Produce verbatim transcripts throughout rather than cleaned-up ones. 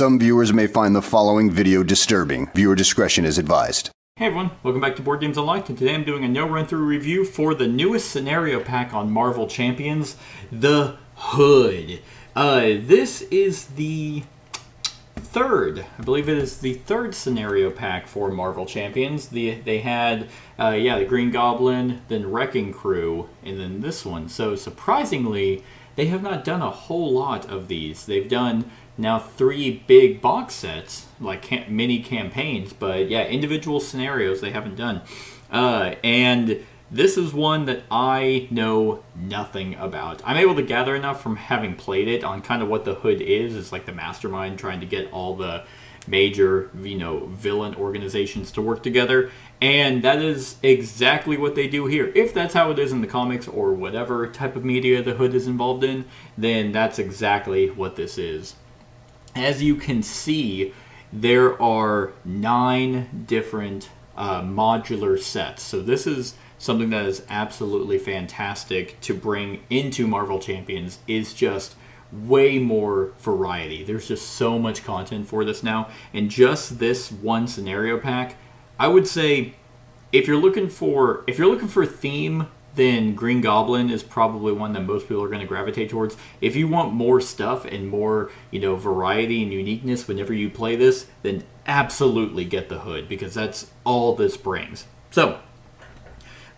Some viewers may find the following video disturbing. Viewer discretion is advised. Hey everyone, welcome back to Board Games UnLocked, and today I'm doing a no run-through review for the newest scenario pack on Marvel Champions, The Hood. Uh, this is the third, I believe it is the third scenario pack for Marvel Champions. The, they had, uh, yeah, the Green Goblin, then Wrecking Crew, and then this one. So surprisingly, they have not done a whole lot of these. They've done now three big box sets, like cam mini campaigns, but yeah, individual scenarios they haven't done. Uh, and this is one that I know nothing about. I'm able to gather enough from having played it on kind of what the Hood is. It's like the mastermind trying to get all the major, you know, villain organizations to work together. And that is exactly what they do here. If that's how it is in the comics or whatever type of media the Hood is involved in, then that's exactly what this is. As you can see, there are nine different uh, modular sets. So this is something that is absolutely fantastic to bring into Marvel Champions, is just way more variety. There's just so much content for this now. And just this one scenario pack, I would say if you're looking for if you're looking for a theme, then Green Goblin is probably one that most people are going to gravitate towards. If you want more stuff and more, you know, variety and uniqueness whenever you play this, then absolutely get the Hood, because that's all this brings. So,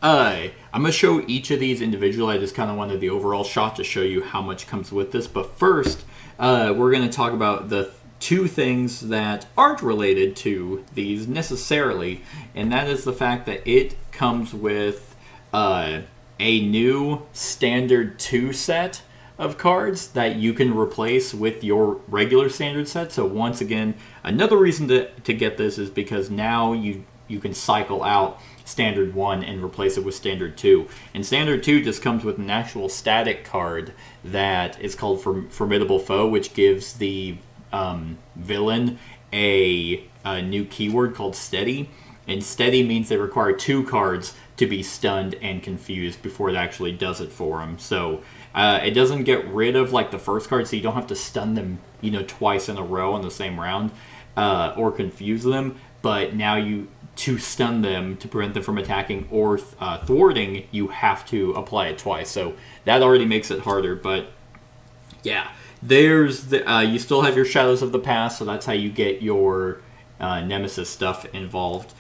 uh, I'm going to show each of these individually. I just kind of wanted the overall shot to show you how much comes with this. But first, uh, we're going to talk about the th two things that aren't related to these necessarily, and that is the fact that it comes with Uh, a new standard two set of cards that you can replace with your regular standard set. So once again, another reason to, to get this is because now you you can cycle out standard one and replace it with standard two. And standard two just comes with an actual static card that is called Formidable Foe, which gives the um, villain a, a new keyword called Steady. And Steady means they require two cards to be stunned and confused before it actually does it for them. So uh, it doesn't get rid of like the first card, so you don't have to stun them, you know, twice in a row in the same round uh, or confuse them. But now you to stun them to prevent them from attacking or th uh, thwarting, you have to apply it twice. So that already makes it harder. But yeah, there's the uh, you still have your Shadows of the Past, so that's how you get your uh, Nemesis stuff involved.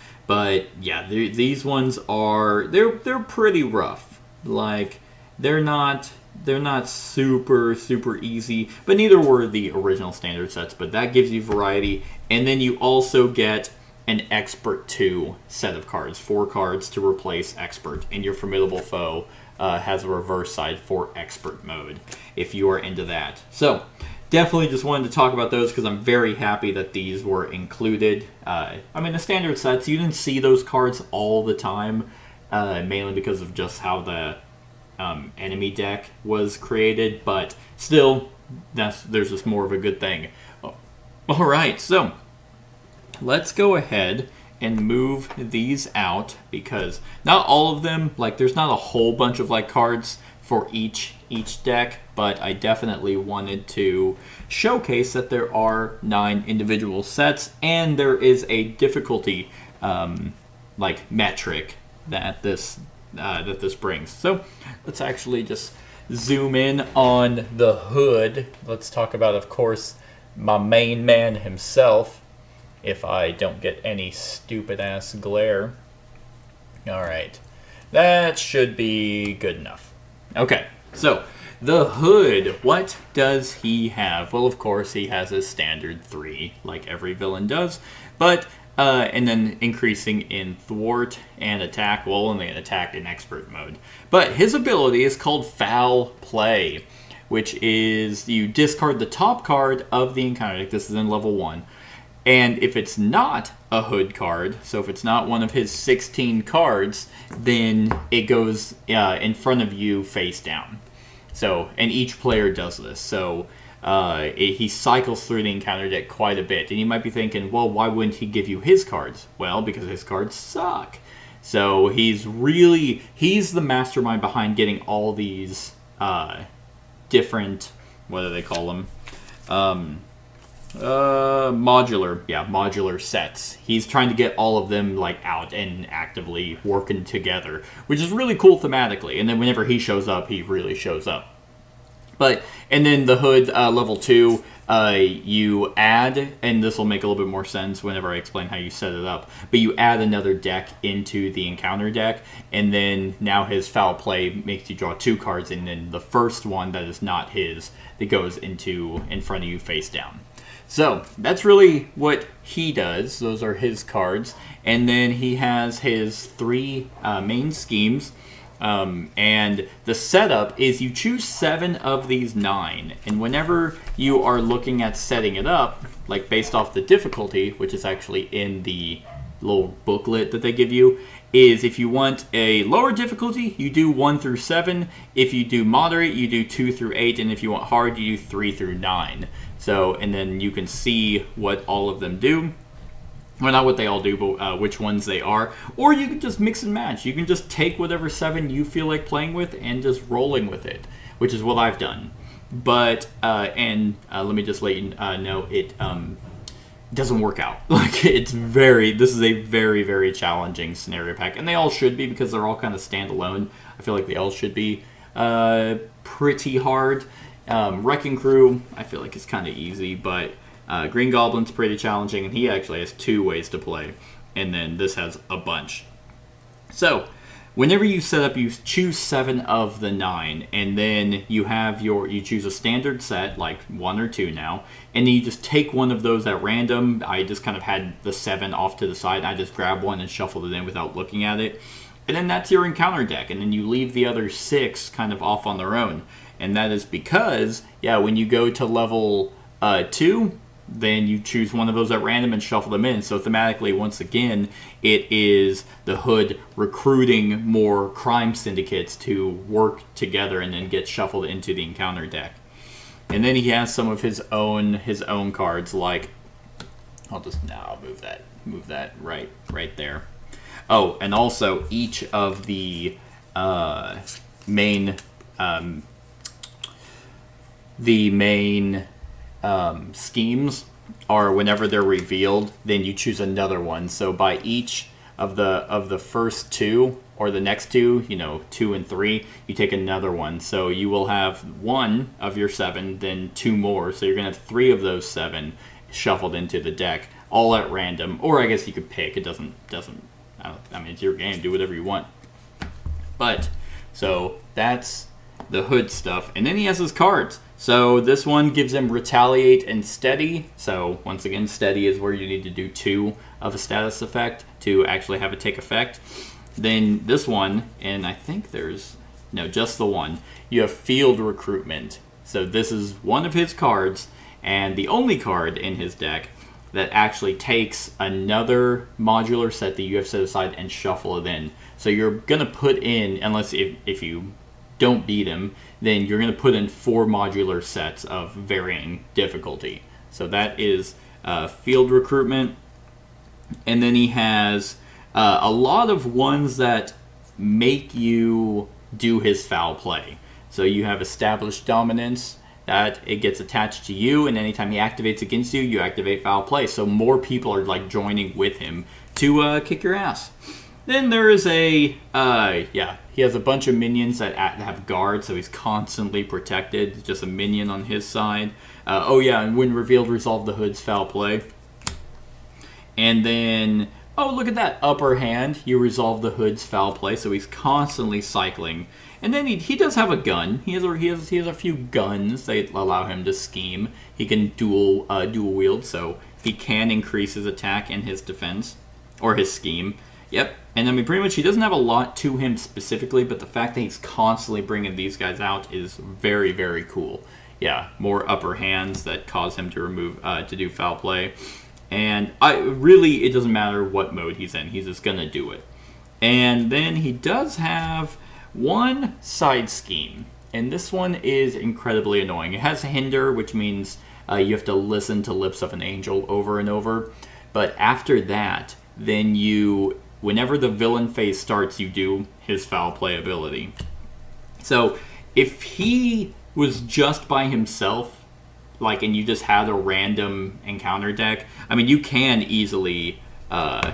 But yeah, these ones are they're they're pretty rough. Like they're not they're not super super easy, but neither were the original standard sets. But that gives you variety, and then you also get an Expert two set of cards, four cards to replace Expert, and your Formidable Foe uh, has a reverse side for Expert mode if you are into that. So definitely just wanted to talk about those because I'm very happy that these were included. Uh, I mean, the standard sets, you didn't see those cards all the time, uh, mainly because of just how the um, enemy deck was created, but still, that's there's just more of a good thing. All right, so let's go ahead and move these out because not all of them, like there's not a whole bunch of like cards for each each deck, but I definitely wanted to showcase that there are nine individual sets, and there is a difficulty um, like metric that this uh, that this brings. So let's actually just zoom in on the Hood. Let's talk about, of course, my main man himself. If I don't get any stupid ass glare, all right, that should be good enough. Okay, so the Hood, what does he have? Well, of course, he has his standard three, like every villain does, but, uh, and then increasing in thwart and attack, well, only an attack in expert mode. But his ability is called Foul Play, which is you discard the top card of the encounter deck. This is in level one. And if it's not a Hood card, so if it's not one of his sixteen cards, then it goes uh, in front of you face down. So, and each player does this. So uh, it, he cycles through the encounter deck quite a bit. And you might be thinking, well, why wouldn't he give you his cards? Well, because his cards suck. So he's really, he's the mastermind behind getting all these uh, different, what do they call them? Um... Uh, modular. Yeah, modular sets. He's trying to get all of them, like, out and actively working together, which is really cool thematically. And then whenever he shows up, he really shows up. But, and then the Hood uh, level two, uh, you add, and this will make a little bit more sense whenever I explain how you set it up, but you add another deck into the encounter deck, and then now his foul play makes you draw two cards, and then the first one that is not his that goes into in front of you face down. So that's really what he does. Those are his cards. And then he has his three uh, main schemes. Um, and the setup is you choose seven of these nine, and whenever you are looking at setting it up, like based off the difficulty, which is actually in the little booklet that they give you, is if you want a lower difficulty, you do one through seven. If you do moderate, you do two through eight, and if you want hard, you do three through nine. So, and then you can see what all of them do. Well, not what they all do, but uh, which ones they are. Or you can just mix and match. You can just take whatever seven you feel like playing with and just rolling with it, which is what I've done. But, uh, and uh, let me just let you uh, know, it um, doesn't work out. Like, it's very, this is a very, very challenging scenario pack. And they all should be, because they're all kind of standalone. I feel like they all should be uh, pretty hard. Um, Wrecking Crew, I feel like it's kind of easy, but... Uh, Green Goblin's pretty challenging, and he actually has two ways to play, and then this has a bunch. So, whenever you set up, you choose seven of the nine, and then you have your, you choose a standard set, like one or two now, and then you just take one of those at random. I just kind of had the seven off to the side, and I just grabbed one and shuffled it in without looking at it. And then that's your encounter deck, and then you leave the other six kind of off on their own. And that is because, yeah, when you go to level uh, two, then you choose one of those at random and shuffle them in. So thematically, once again, it is the Hood recruiting more crime syndicates to work together and then get shuffled into the encounter deck. And then he has some of his own his own cards, like I'll just now I'll move that move that right right there. Oh, and also each of the uh, main um, the main. Um, schemes are whenever they're revealed, then you choose another one. So by each of the of the first two or the next two, you know, two and three, you take another one. So you will have one of your seven, then two more. So you're gonna have three of those seven shuffled into the deck, all at random. Or I guess you could pick. It doesn't doesn't. I, don't, I mean, it's your game. Do whatever you want. But so that's the Hood stuff, and then he has his cards. So this one gives him Retaliate and Steady. So once again, Steady is where you need to do two of a status effect to actually have it take effect. Then this one, and I think there's, no, just the one, you have Field Recruitment. So this is one of his cards, and the only card in his deck that actually takes another modular set that you have set aside and shuffle it in. So you're gonna put in, unless if, if you don't beat him, then you're going to put in four modular sets of varying difficulty. So that is uh, Field Recruitment. And then he has uh, a lot of ones that make you do his foul play. So you have Established Dominance, that it gets attached to you, and anytime he activates against you, you activate foul play. So more people are like joining with him to uh, kick your ass. Then there is a, uh, yeah, he has a bunch of minions that have guard, so he's constantly protected. Just a minion on his side. Uh, oh yeah, and when revealed, resolve the Hood's foul play. And then, oh look at that, Upper Hand. You resolve the Hood's foul play, so he's constantly cycling. And then he, he does have a gun. He has a, he has he has a few guns that allow him to scheme. He can dual uh, dual wield, so he can increase his attack and his defense, or his scheme. Yep, and I mean, pretty much he doesn't have a lot to him specifically, but the fact that he's constantly bringing these guys out is very, very cool. Yeah, more upper hands that cause him to remove, uh, to do foul play. And I really, it doesn't matter what mode he's in, he's just gonna do it. And then he does have one side scheme, and this one is incredibly annoying. It has Hinder, which means uh, you have to listen to Lips of an Angel over and over, but after that, then you... Whenever the villain phase starts, you do his foul play ability. So if he was just by himself, like, and you just had a random encounter deck, I mean, you can easily, uh,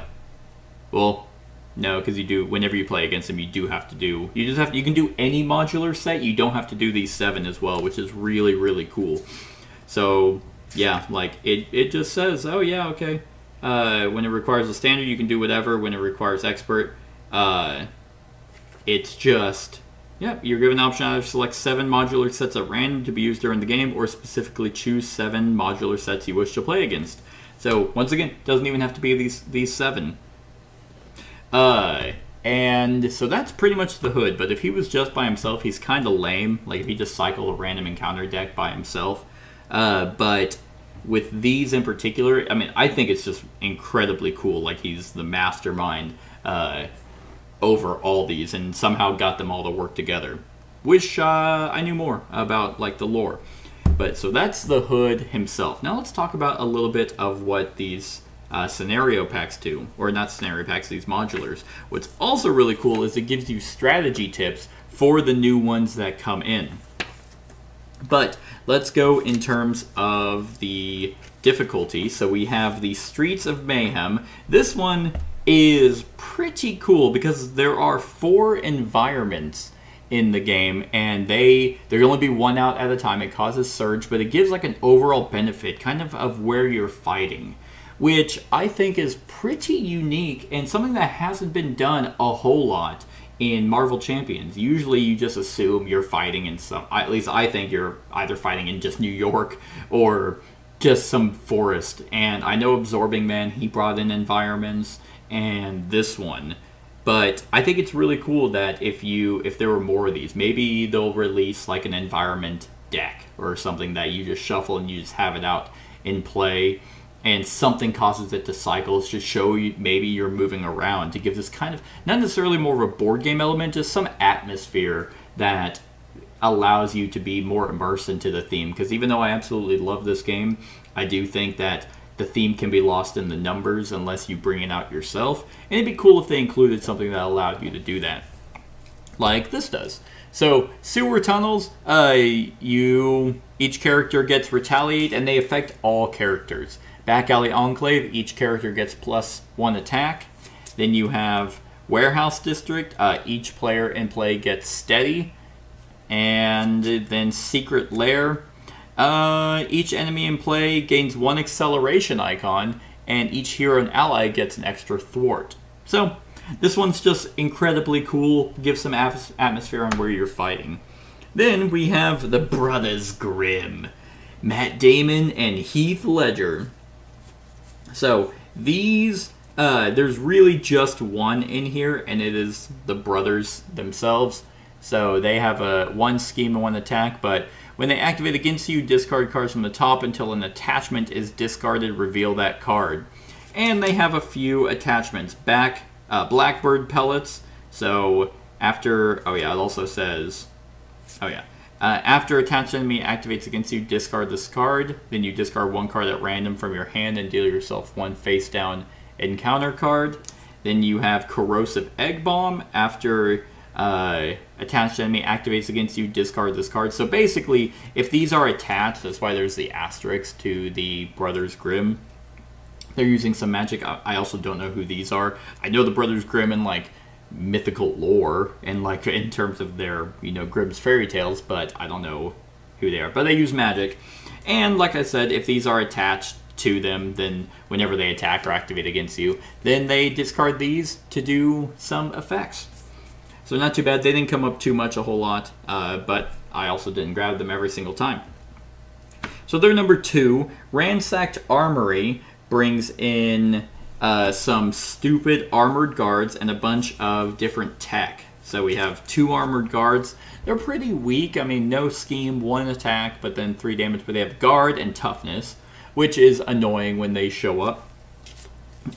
well, no, because you do, whenever you play against them, you do have to do, you just have, you can do any modular set, you don't have to do these seven as well, which is really, really cool. So, yeah, like, it, it just says, oh, yeah, okay, uh, when it requires a standard, you can do whatever, when it requires expert, uh, it's just... Yep, you're given the option to either select seven modular sets at random to be used during the game, or specifically choose seven modular sets you wish to play against. So, once again, it doesn't even have to be these these seven. Uh, and so that's pretty much the Hood, but if he was just by himself, he's kind of lame. Like, if he just cycled a random encounter deck by himself. Uh, but with these in particular, I mean, I think it's just incredibly cool. Like, he's the mastermind, uh... over all these, and somehow got them all to work together. Wish uh, I knew more about, like, the lore. But so that's the Hood himself. Now let's talk about a little bit of what these uh, scenario packs do, or not scenario packs, these modulars. What's also really cool is it gives you strategy tips for the new ones that come in. But let's go in terms of the difficulty. So we have the Streets of Mayhem. This one is pretty cool because there are four environments in the game, and they there can only be one out at a time. It causes surge, but it gives like an overall benefit kind of of where you're fighting, which I think is pretty unique and something that hasn't been done a whole lot in Marvel Champions. Usually you just assume you're fighting in some, at least I think you're either fighting in just New York or just some forest. And I know Absorbing Man, he brought in environments, and this one, but I think it's really cool that if you if there were more of these, maybe they'll release like an environment deck or something that you just shuffle and you just have it out in play, and something causes it to cycle to show you maybe you're moving around, to give this kind of not necessarily more of a board game element, just some atmosphere that allows you to be more immersed into the theme. Because even though I absolutely love this game, I do think that the theme can be lost in the numbers unless you bring it out yourself. And it'd be cool if they included something that allowed you to do that, like this does. So, Sewer Tunnels, uh, you each character gets Retaliate, and they affect all characters. Back Alley Enclave, each character gets plus one attack. Then you have Warehouse District, uh, each player in play gets Steady. And then Secret Lair. Uh, each enemy in play gains one acceleration icon, and each hero and ally gets an extra thwart. So, this one's just incredibly cool, gives some at atmosphere on where you're fighting. Then we have the Brothers Grimm, Matt Damon and Heath Ledger. So, these, uh, there's really just one in here, and it is the brothers themselves. So, they have a one scheme and one attack, but when they activate against you, discard cards from the top until an attachment is discarded. Reveal that card. And they have a few attachments. Back, uh, Blackbird Pellets. So after, oh yeah, it also says, oh yeah. Uh, after attached enemy activates against you, discard this card. Then you discard one card at random from your hand and deal yourself one face down encounter card. Then you have Corrosive Egg Bomb. After... Uh, attached enemy activates against you, discard this card. So basically, if these are attached, that's why there's the asterisk to the Brothers Grimm. They're using some magic. I also don't know who these are. I know the Brothers Grimm in, like, mythical lore, and, like, in terms of their, you know, Grimm's fairy tales, but I don't know who they are. But they use magic. And, like I said, if these are attached to them, then whenever they attack or activate against you, then they discard these to do some effects. So not too bad. They didn't come up too much a whole lot, uh, but I also didn't grab them every single time. So they're number two. Ransacked Armory brings in uh, some stupid armored guards and a bunch of different tech. So we have two armored guards. They're pretty weak. I mean, no scheme, one attack, but then three damage. But they have guard and toughness, which is annoying when they show up.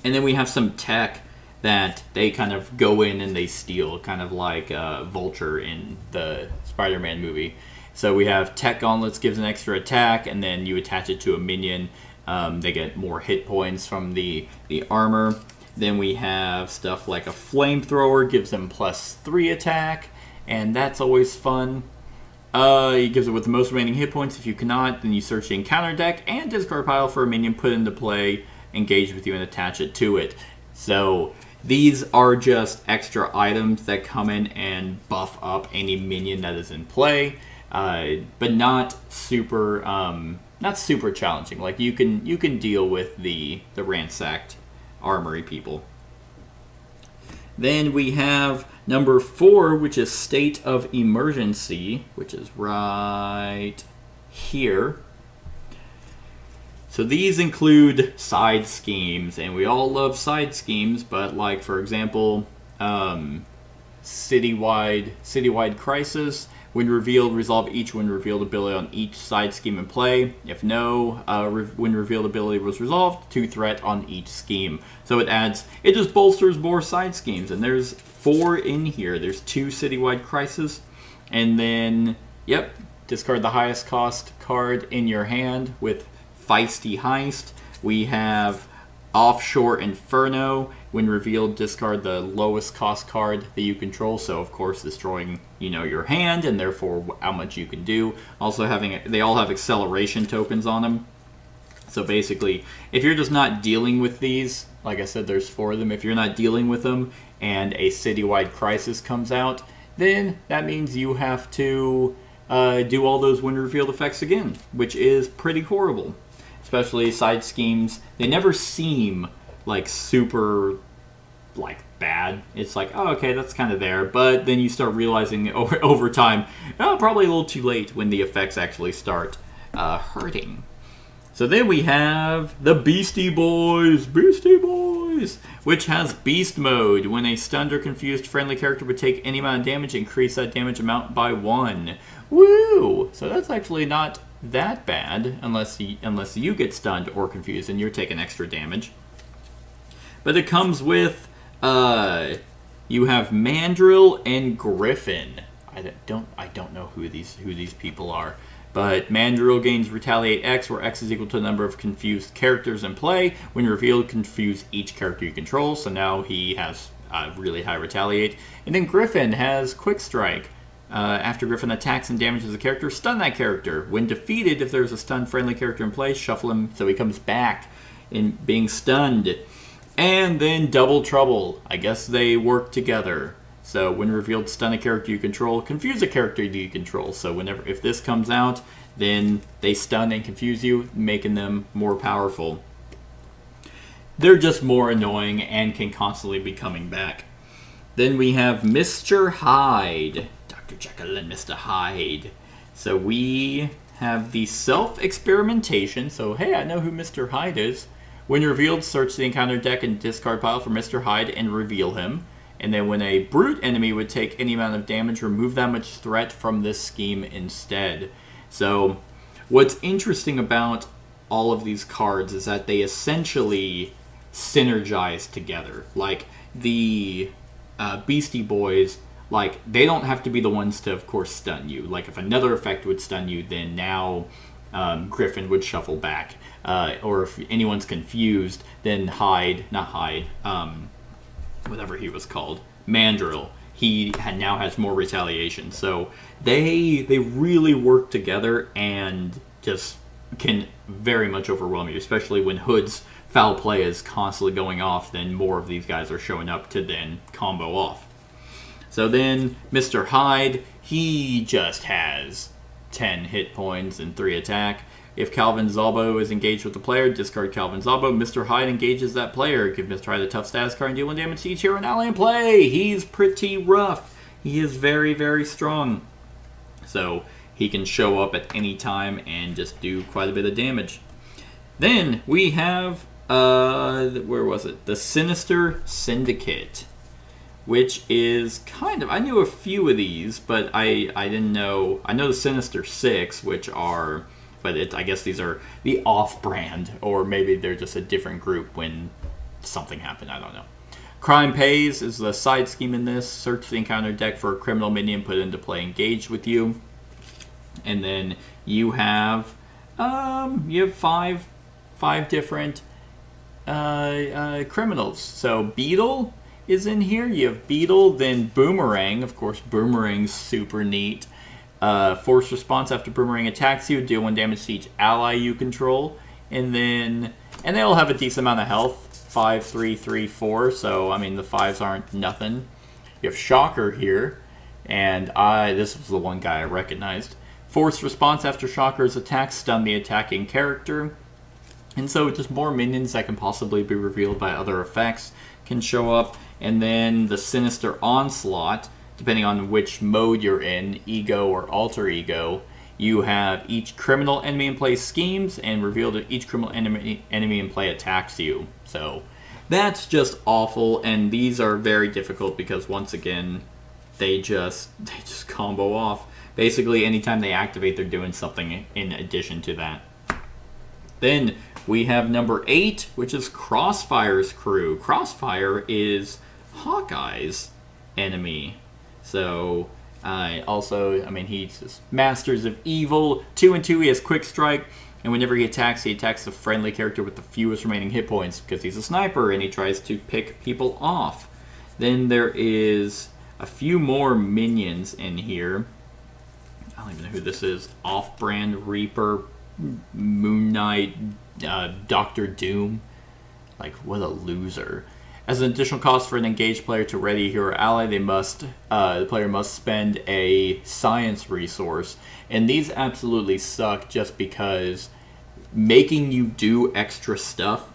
And then we have some tech that they kind of go in and they steal, kind of like uh, Vulture in the Spider-Man movie. So we have Tech Gauntlets gives an extra attack, and then you attach it to a minion. Um, they get more hit points from the, the armor. Then we have stuff like a Flamethrower gives them plus three attack, and that's always fun. Uh, it gives it with the most remaining hit points. If you cannot, then you search the encounter deck and discard pile for a minion put into play, engage with you, and attach it to it. So these are just extra items that come in and buff up any minion that is in play, uh, but not super, um, not super challenging. Like you can you can deal with the the Ransacked Armory people. Then we have number four, which is State of Emergency, which is right here. So these include side schemes, and we all love side schemes, but like, for example, um, Citywide, Citywide Crisis, when revealed, resolve each when revealed ability on each side scheme in play. If no, uh, re when revealed ability was resolved, two threat on each scheme. So it adds, it just bolsters more side schemes, and there's four in here. There's two Citywide Crisis, and then, yep, discard the highest cost card in your hand with Feisty Heist. We have Offshore Inferno. When revealed, discard the lowest cost card that you control. So, of course, destroying, you know, your hand and therefore how much you can do. Also having, a, they all have acceleration tokens on them. So basically, if you're just not dealing with these, like I said, there's four of them. If you're not dealing with them and a Citywide Crisis comes out, then that means you have to uh, do all those when revealed effects again, which is pretty horrible. Especially side schemes, they never seem like super like bad. It's like, oh, okay, that's kind of there, but then you start realizing over, over time, oh, probably a little too late when the effects actually start uh, hurting. So then we have the Beastie Boys, Beastie Boys, which has Beast Mode. When a stunned or confused friendly character would take any amount of damage, increase that damage amount by one. Woo! So that's actually not that bad, unless you, unless you get stunned or confused and you're taking extra damage. But it comes with, uh, you have Mandrill and Griffin. I don't, I don't know who these, who these people are. But Mandrill gains Retaliate X, where X is equal to the number of confused characters in play. When revealed, confuse each character you control. So now he has uh, really high Retaliate. And then Griffin has Quick Strike. Uh, after Griffin attacks and damages a character, stun that character. When defeated, if there's a stun-friendly character in play, shuffle him so he comes back in being stunned. And then Double Trouble. I guess they work together. So when revealed, stun a character you control, confuse a character you control. So whenever, if this comes out, then they stun and confuse you, making them more powerful. They're just more annoying and can constantly be coming back. Then we have Mister Hyde. Jekyll and Mister Hyde. So we have the self-experimentation. So hey, I know who Mister Hyde is. When revealed, search the encounter deck and discard pile for Mister Hyde and reveal him. And then when a brute enemy would take any amount of damage, remove that much threat from this scheme instead. So what's interesting about all of these cards is that they essentially synergize together. Like the uh, Beastie Boys, like, they don't have to be the ones to, of course, stun you. Like, if another effect would stun you, then now um, Griffin would shuffle back. Uh, or if anyone's confused, then Hyde, not Hyde, um, whatever he was called, Mandrill. He had, now has more retaliation. So they, they really work together and just can very much overwhelm you, especially when Hood's foul play is constantly going off, then more of these guys are showing up to then combo off. So then, Mister Hyde, he just has ten hit points and three attack. If Calvin Zalbo is engaged with the player, discard Calvin Zalbo. Mister Hyde engages that player. Give Mister Hyde a tough status card and deal one damage to each hero and ally in play. He's pretty rough. He is very, very strong. So he can show up at any time and just do quite a bit of damage. Then we have, uh, where was it? The Sinister Syndicate. Which is kind of, I knew a few of these, but I, I didn't know, I know the Sinister Six, which are, but it, I guess these are the off-brand, or maybe they're just a different group when something happened, I don't know. Crime Pays is the side scheme in this. Search the encounter deck for a criminal minion put into play engaged with you. And then you have, um, you have five, five different uh, uh, criminals. So Beetle is in here. You have Beetle, then Boomerang. Of course, Boomerang's super neat. Uh, force response after Boomerang attacks you. Deal one damage to each ally you control. And then... And they all have a decent amount of health. Five, three, three, four. So, I mean, the fives aren't nothing. You have Shocker here. And I... This was the one guy I recognized. Force response after Shocker's attack. Stun the attacking character. And so just more minions that can possibly be revealed by other effects can show up. And then the Sinister Onslaught, depending on which mode you're in, Ego or Alter Ego, you have each criminal enemy in play schemes and revealed that each criminal enemy, enemy in play attacks you. So that's just awful, and these are very difficult because, once again, they just, they just combo off. Basically, anytime they activate, they're doing something in addition to that. Then we have number eight, which is Crossfire's crew. Crossfire is Hawkeye's enemy. So, uh, also, I mean, he's Masters of Evil. Two and two, he has Quick Strike, and whenever he attacks, he attacks the friendly character with the fewest remaining hit points, because he's a sniper, and he tries to pick people off. Then there is a few more minions in here. I don't even know who this is. Off-brand Reaper, Moon Knight, uh, Doctor Doom. Like, what a loser. As an additional cost for an engaged player to ready a hero ally, they must uh, the player must spend a science resource. And these absolutely suck just because making you do extra stuff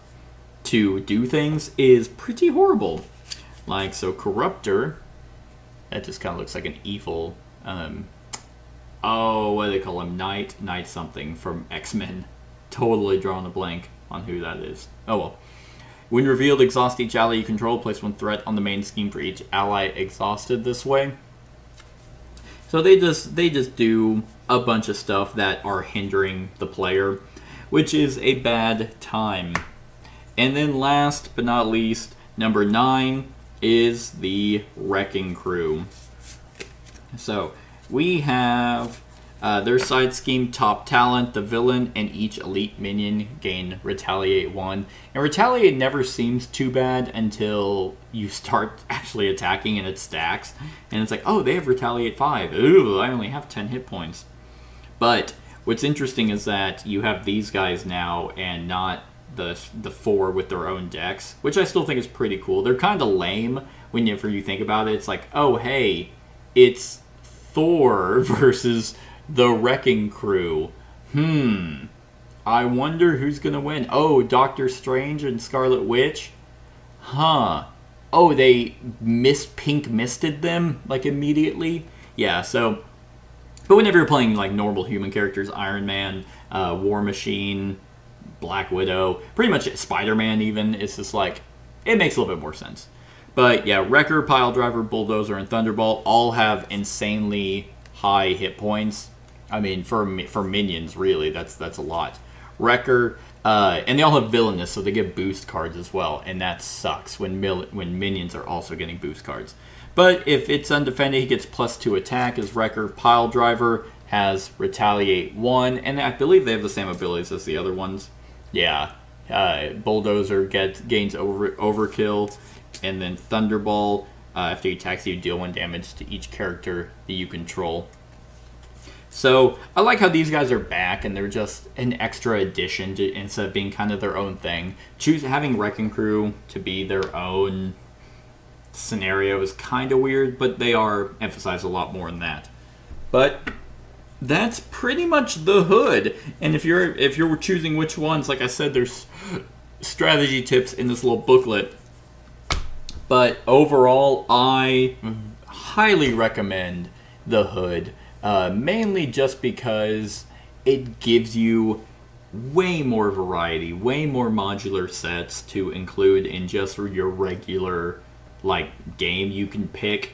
to do things is pretty horrible. Like, so Corruptor, that just kind of looks like an evil, um, oh, what do they call him? Knight, Knight something from X-Men. Totally drawn a blank on who that is. Oh well. When revealed, exhaust each ally you control. Place one threat on the main scheme for each ally exhausted this way. So they just they just do a bunch of stuff that are hindering the player, which is a bad time. And then last but not least, number nine is the Wrecking Crew. So we have uh, their side scheme, Top Talent, the villain, and each elite minion gain Retaliate one. And Retaliate never seems too bad until you start actually attacking and it stacks. And it's like, oh, they have Retaliate five. Ooh, I only have ten hit points. But what's interesting is that you have these guys now and not the, the four with their own decks, which I still think is pretty cool. They're kind of lame whenever you think about it. It's like, oh, hey, it's Thor versus the Wrecking Crew. Hmm. I wonder who's going to win. Oh, Doctor Strange and Scarlet Witch? Huh. Oh, they missed, pink misted them, like, immediately? Yeah, so... But whenever you're playing, like, normal human characters, Iron Man, uh, War Machine, Black Widow, pretty much Spider-Man even, it's just like, it makes a little bit more sense. But, yeah, Wrecker, Piledriver, Bulldozer, and Thunderball all have insanely high hit points. I mean, for for minions, really, that's that's a lot. Wrecker, uh, and they all have villainous, so they get boost cards as well, and that sucks when mil when minions are also getting boost cards. But if it's undefended, he gets plus two attack as Wrecker. Piledriver has Retaliate one, and I believe they have the same abilities as the other ones. Yeah, uh, Bulldozer gets gains over overkill, and then Thunderball. Uh, after he attacks you, deal one damage to each character that you control. So, I like how these guys are back, and they're just an extra addition to, instead of being kind of their own thing. Choose having Wrecking Crew to be their own scenario is kind of weird, but they are emphasized a lot more than that. But that's pretty much the Hood. And if you're if you're choosing which ones, like I said, there's strategy tips in this little booklet. But overall, I highly recommend The Hood, uh, mainly just because it gives you way more variety, way more modular sets to include in just your regular, like, game. You can pick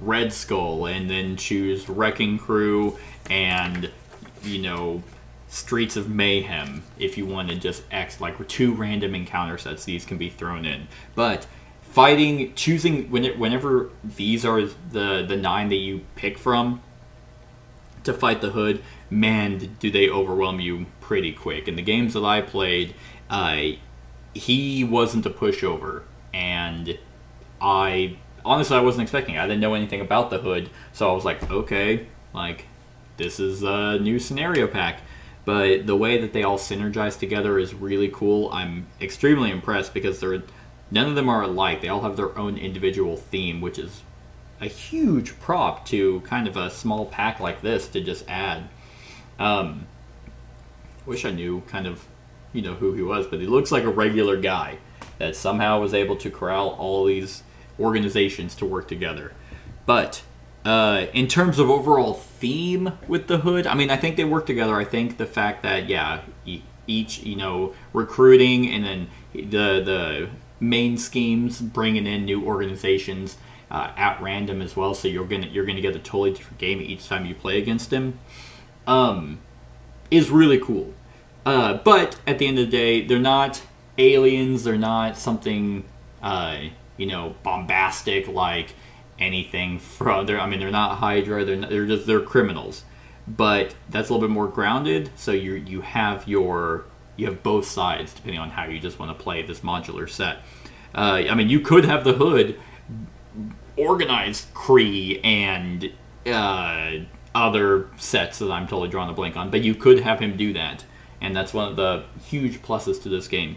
Red Skull and then choose Wrecking Crew and, you know, Streets of Mayhem if you want to just X, like, two random encounter sets. These can be thrown in. But... Fighting, choosing, when it, whenever these are the, the nine that you pick from to fight the Hood, man, do they overwhelm you pretty quick. In the games that I played, uh, he wasn't a pushover, and I, honestly, I wasn't expecting it. I didn't know anything about the Hood, so I was like, okay, like, this is a new scenario pack. But the way that they all synergize together is really cool. I'm extremely impressed because they're, none of them are alike. They all have their own individual theme, which is a huge prop to kind of a small pack like this to just add. Um, wish I knew kind of, you know, who he was, but he looks like a regular guy that somehow was able to corral all these organizations to work together. But uh, in terms of overall theme with the Hood, I mean, I think they work together. I think the fact that, yeah, each, you know, recruiting and then the, the main schemes bringing in new organizations uh, at random as well. So you're gonna, you're gonna get a totally different game each time you play against him, um, is really cool. Uh, but at the end of the day, they're not aliens. They're not something, uh, you know, bombastic like anything from there. I mean, they're not Hydra. They're not, they're just they're criminals. But that's a little bit more grounded. So you you have your you have both sides depending on how you just want to play this modular set. Uh, I mean, you could have the Hood organized Kree and uh, other sets that I'm totally drawing a blank on. But you could have him do that. And that's one of the huge pluses to this game.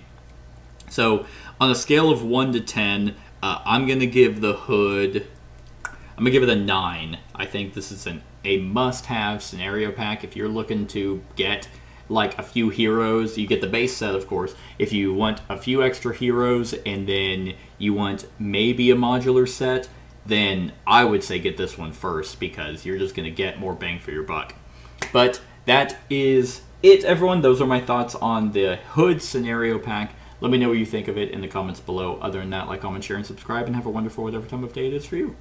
So on a scale of one to ten, uh, I'm going to give the Hood, I'm going to give it a nine. I think this is an, a must-have scenario pack. If you're looking to get like a few heroes, you get the base set, of course. If you want a few extra heroes and then you want maybe a modular set, then I would say get this one first because you're just going to get more bang for your buck. But that is it, everyone. Those are my thoughts on the Hood scenario pack. Let me know what you think of it in the comments below. Other than that, like, comment, share, and subscribe, and have a wonderful whatever time of day it is for you.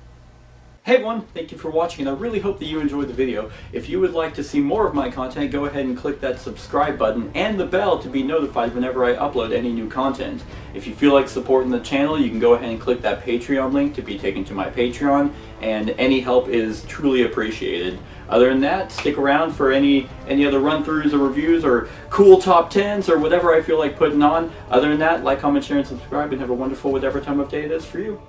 Hey everyone, thank you for watching, and I really hope that you enjoyed the video. If you would like to see more of my content, go ahead and click that subscribe button and the bell to be notified whenever I upload any new content. If you feel like supporting the channel, you can go ahead and click that Patreon link to be taken to my Patreon, and any help is truly appreciated. Other than that, stick around for any any other run-throughs or reviews or cool top tens or whatever I feel like putting on. Other than that, like, comment, share, and subscribe, and have a wonderful whatever time of day it is for you.